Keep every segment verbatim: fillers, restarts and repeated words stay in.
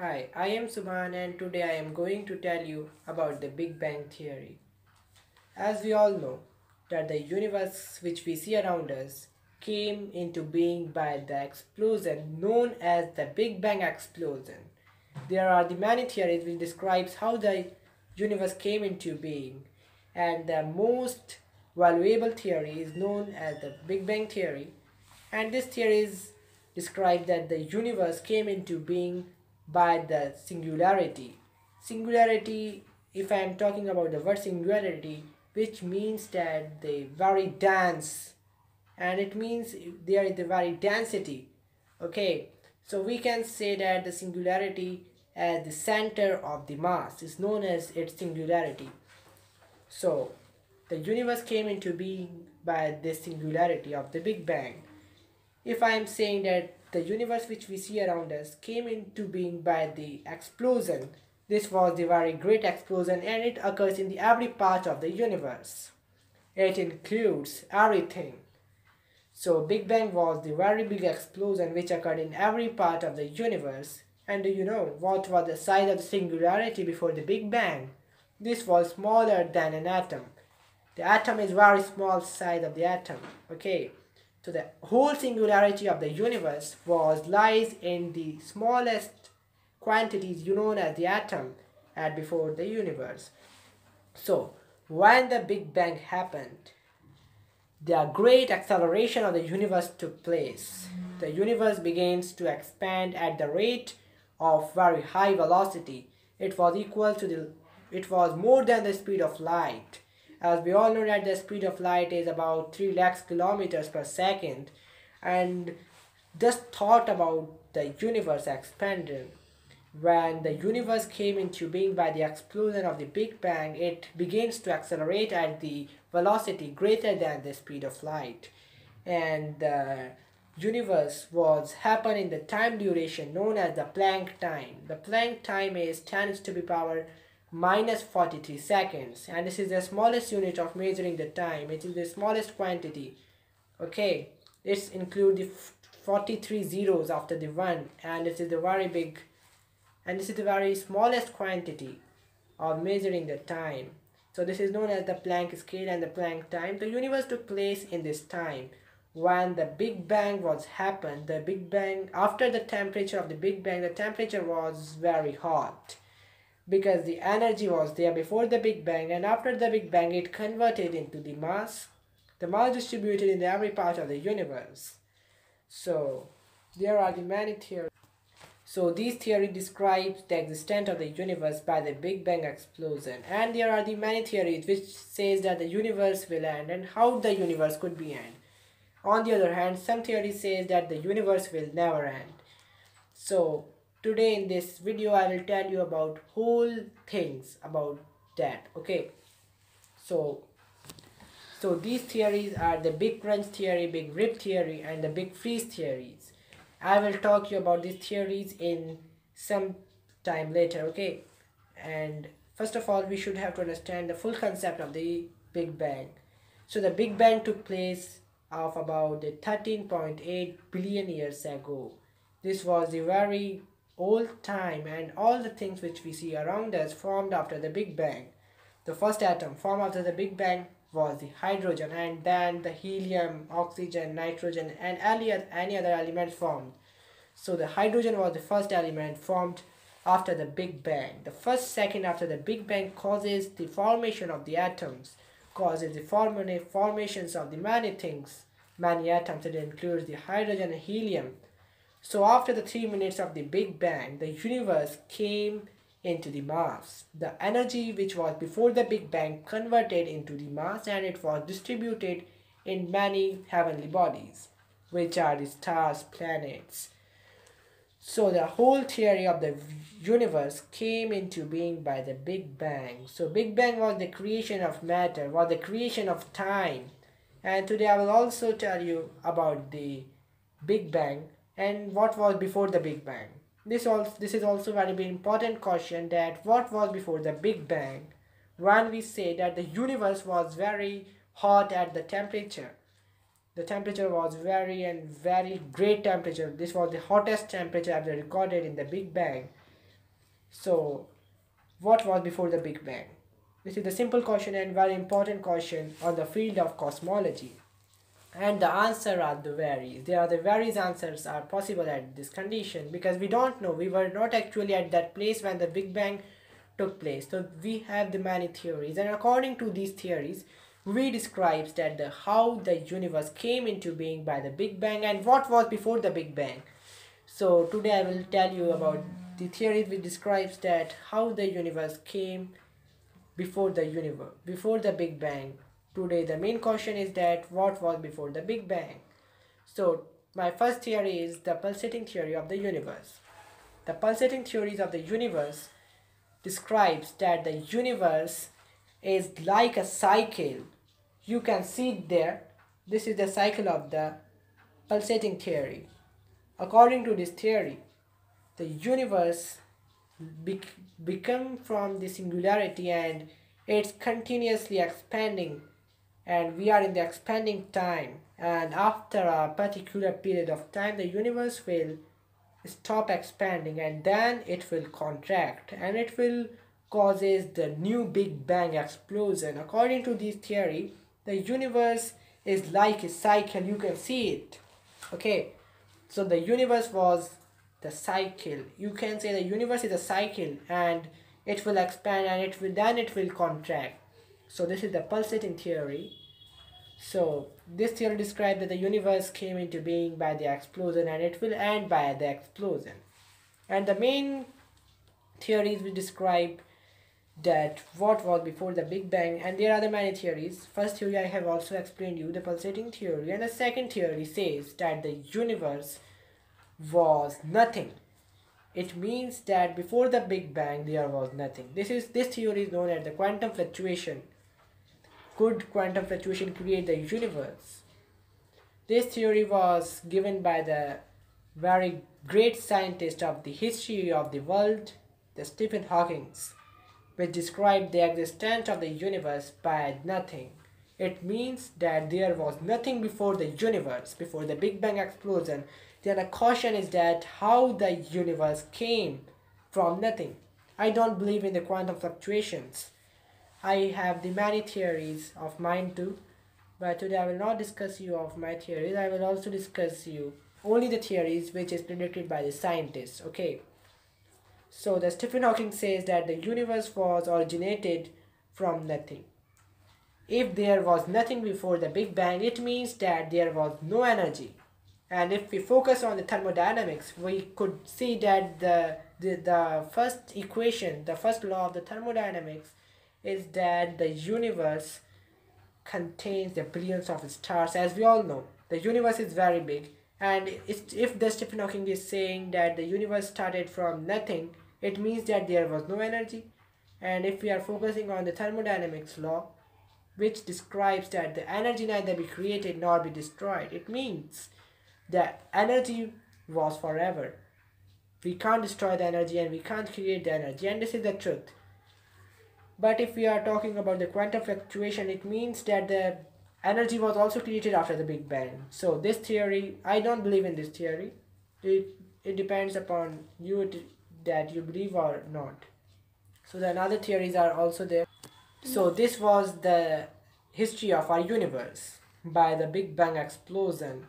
Hi, I am Subhan and today I am going to tell you about the Big Bang Theory. As we all know that the universe which we see around us came into being by the explosion known as the Big Bang Explosion. There are the many theories which describes how the universe came into being, and the most valuable theory is known as the Big Bang Theory, and this theory is described that the universe came into being by the singularity. Singularity, if I am talking about the word singularity, which means that the very dense, and it means there is the very density. Okay, so we can say that the singularity at the center of the mass is known as its singularity. So the universe came into being by this singularity of the Big Bang. If I am saying that the universe which we see around us came into being by the explosion, this was the very great explosion, and it occurs in the every part of the universe. It includes everything. So Big Bang was the very big explosion which occurred in every part of the universe. And do you know what was the size of the singularity before the Big Bang? This was smaller than an atom. The atom is very small size of the atom. Okay. So the whole singularity of the universe was lies in the smallest quantities known as the atom and before the universe. So when the Big Bang happened, the great acceleration of the universe took place. The universe begins to expand at the rate of very high velocity. It was equal to the it was more than the speed of light. As we all know that the speed of light is about three lakhs kilometers per second, and just thought about the universe expanding. When the universe came into being by the explosion of the Big Bang, it begins to accelerate at the velocity greater than the speed of light, and the universe was happening in the time duration known as the Planck time. The Planck time is ten to the power minus forty-three seconds, and this is the smallest unit of measuring the time. It is the smallest quantity. Okay, it's include the forty-three zeros after the one, and this is the very big and this is the very smallest quantity of measuring the time. So this is known as the Planck scale and the Planck time. The universe took place in this time. When the Big Bang was happened, the Big Bang after the temperature of the Big Bang, the temperature was very hot, because the energy was there before the Big Bang, and after the Big Bang it converted into the mass, the mass distributed in every part of the universe. So there are the many theories. So these theories describe the existence of the universe by the Big Bang explosion, and there are the many theories which says that the universe will end and how the universe could be end. On the other hand, some theories say that the universe will never end. So today in this video I will tell you about whole things about that. Okay, so so these theories are the Big Crunch theory, Big Rip theory, and the Big Freeze theories. I will talk you about these theories in some time later. Okay, and first of all we should have to understand the full concept of the Big Bang. So the Big Bang took place of about thirteen point eight billion years ago. This was the very old time, and all the things which we see around us formed after the Big Bang. The first atom formed after the Big Bang was the hydrogen, and then the helium, oxygen, nitrogen, and earlier any other element formed. So the hydrogen was the first element formed after the Big Bang. The first second after the Big Bang causes the formation of the atoms, causes the form- formations of the many things, many atoms. It includes the hydrogen and helium. So after the three minutes of the Big Bang, the universe came into the mass. The energy which was before the Big Bang converted into the mass, and it was distributed in many heavenly bodies, which are the stars, planets. So the whole theory of the universe came into being by the Big Bang. So Big Bang was the creation of matter, was the creation of time. And today I will also tell you about the Big Bang and what was before the Big Bang. This also this is also very important question, that what was before the Big Bang? When we say that the universe was very hot at the temperature, the temperature was very and very great temperature. This was the hottest temperature ever recorded in the Big Bang. So what was before the Big Bang? This is a simple question and very important question on the field of cosmology. And the answer are the varies. There are the varies answers are possible at this condition, because we don't know. We were not actually at that place when the Big Bang took place. So we have the many theories, and according to these theories, we describes that the how the universe came into being by the Big Bang and what was before the Big Bang. So today I will tell you about the theory which describes that how the universe came before the universe before the Big Bang. Today the main question is that what was before the Big Bang. So my first theory is the pulsating theory of the universe. The pulsating theories of the universe describes that the universe is like a cycle. You can see it there. This is the cycle of the pulsating theory. According to this theory, the universe be become from the singularity and it's continuously expanding, and we are in the expanding time, and after a particular period of time the universe will stop expanding and then it will contract and it will causes the new Big Bang explosion. According to this theory, the universe is like a cycle. You can see it. Okay, so the universe was the cycle. You can say the universe is a cycle, and it will expand and it will then it will contract. So this is the pulsating theory. So this theory describes that the universe came into being by the explosion and it will end by the explosion. And the main theories we describe that what was before the Big Bang, and there are the many theories. First theory I have also explained you, the pulsating theory, and the second theory says that the universe was nothing. It means that before the Big Bang there was nothing. This is this theory is known as the quantum fluctuation. Could quantum fluctuation create the universe? This theory was given by the very great scientist of the history of the world, the Stephen Hawking, which described the existence of the universe by nothing. It means that there was nothing before the universe, before the Big Bang explosion. Then a question is that how the universe came from nothing. I don't believe in the quantum fluctuations. I have the many theories of mine too, but today I will not discuss you of my theories. I will also discuss you only the theories which is predicted by the scientists. Okay. So the Stephen Hawking says that the universe was originated from nothing. If there was nothing before the Big Bang, it means that there was no energy. And if we focus on the thermodynamics, we could see that the, the, the first equation, the first law of the thermodynamics is that the universe contains the billions of stars. As we all know, the universe is very big. And if the Stephen Hawking is saying that the universe started from nothing, it means that there was no energy. And if we are focusing on the thermodynamics law, which describes that the energy neither be created nor be destroyed, it means that energy was forever. We can't destroy the energy and we can't create the energy, and this is the truth. But if we are talking about the quantum fluctuation, it means that the energy was also created after the Big Bang. So this theory, I don't believe in this theory. It, it depends upon you that you believe or not. So then other theories are also there. So this was the history of our universe by the Big Bang explosion.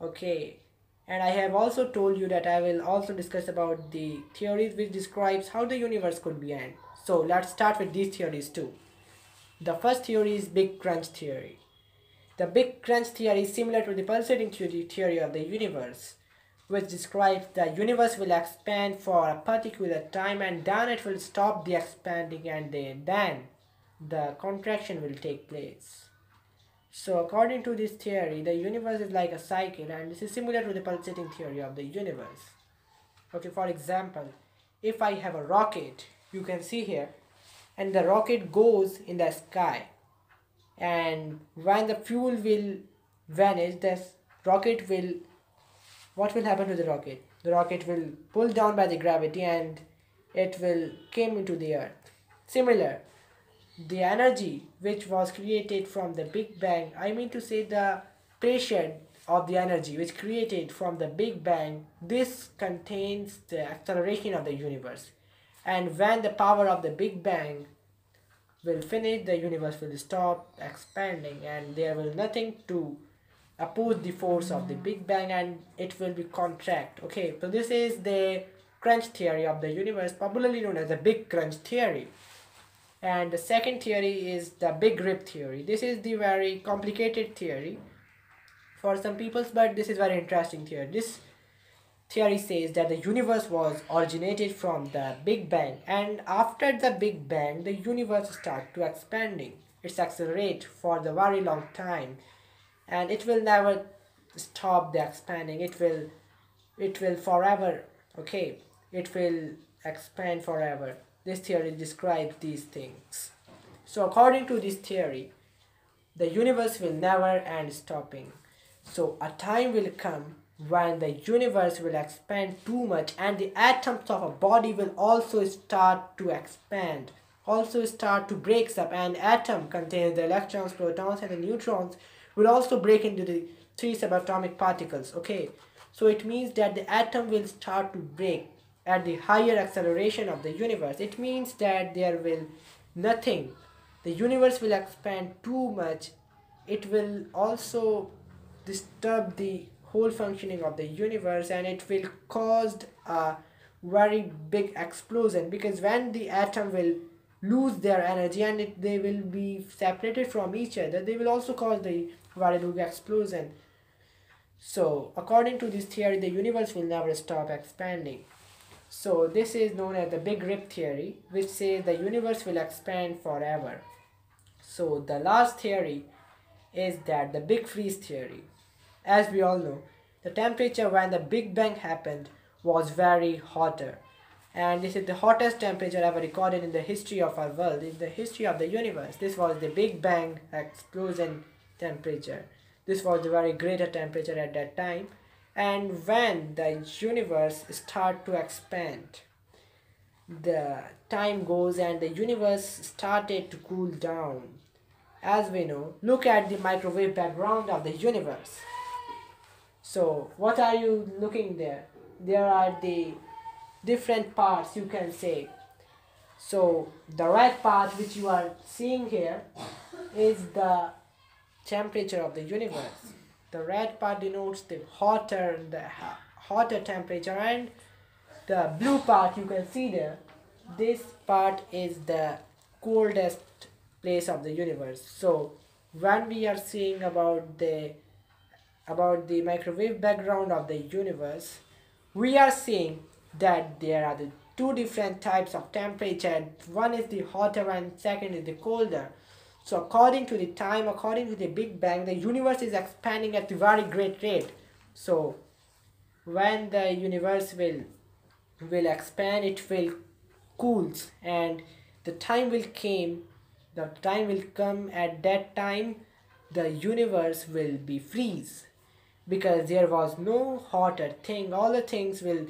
Okay. And I have also told you that I will also discuss about the theories which describes how the universe could be end. So let's start with these theories too. The first theory is Big Crunch theory. The Big Crunch theory is similar to the pulsating theory of the universe, which describes the universe will expand for a particular time and then it will stop the expanding and then the contraction will take place. So according to this theory, the universe is like a cycle, and this is similar to the pulsating theory of the universe. Okay, for example, if I have a rocket, you can see here, and the rocket goes in the sky. And when the fuel will vanish, this rocket will, what will happen to the rocket? The rocket will pull down by the gravity and it will came into the earth. Similar, the energy which was created from the Big Bang, I mean to say the pressure of the energy which created from the Big Bang, this contains the acceleration of the universe. And when the power of the Big Bang will finish, the universe will stop expanding and there will nothing to oppose the force of the Big Bang, and it will be contract. Okay, so this is the crunch theory of the universe, popularly known as the Big Crunch theory. And the second theory is the Big Rip theory. This is the very complicated theory for some people, but this is very interesting theory. This theory says that the universe was originated from the Big Bang, and after the Big Bang the universe starts to expanding. It's accelerate for the very long time, and it will never stop the expanding. It will it will forever. Okay, it will expand forever. This theory describes these things. So according to this theory, the universe will never end stopping. So a time will come when the universe will expand too much, and the atoms of a body will also start to expand, also start to break up. An atom contains the electrons, protons and the neutrons will also break into the three subatomic particles. Okay, so it means that the atom will start to break at the higher acceleration of the universe. It means that there will nothing, the universe will expand too much. It will also disturb the whole functioning of the universe, and it will cause a very big explosion, because when the atom will lose their energy and it, they will be separated from each other, they will also cause the very big explosion. So according to this theory, the universe will never stop expanding. So this is known as the Big Rip theory, which says the universe will expand forever. So the last theory is that the Big Freeze theory. As we all know, the temperature when the Big Bang happened was very hotter, and this is the hottest temperature ever recorded in the history of our world, in the history of the universe. This was the Big Bang explosion temperature. This was the very greater temperature at that time. And when the universe starts to expand, the time goes and the universe started to cool down. As we know, look at the microwave background of the universe. So what are you looking there? There are the different parts, you can say. So the red part which you are seeing here is the temperature of the universe. The red part denotes the hotter the hotter temperature, and the blue part you can see there, this part is the coldest place of the universe. So when we are seeing about the about the microwave background of the universe, we are seeing that there are the two different types of temperature. One is the hotter and second is the colder. So according to the time, according to the Big Bang, the universe is expanding at a very great rate. So when the universe will will expand, it will cools, and the time will came the time will come at that time the universe will be freeze, because there was no hotter thing. All the things will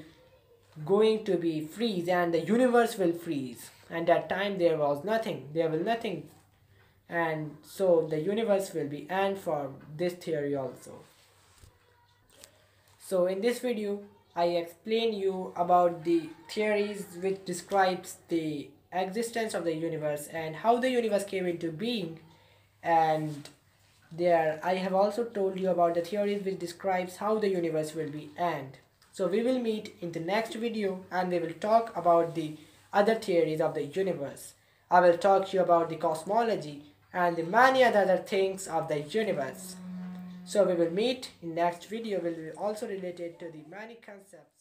going to be freeze, and the universe will freeze, and at that time there was nothing, there will nothing, and so the universe will be end for this theory also. So in this video I explain you about the theories which describes the existence of the universe and how the universe came into being, and there I have also told you about the theories which describes how the universe will be end. So we will meet in the next video, and we will talk about the other theories of the universe. I will talk to you about the cosmology and the many other things of the universe. So we will meet in next video, will be also related to the many concepts.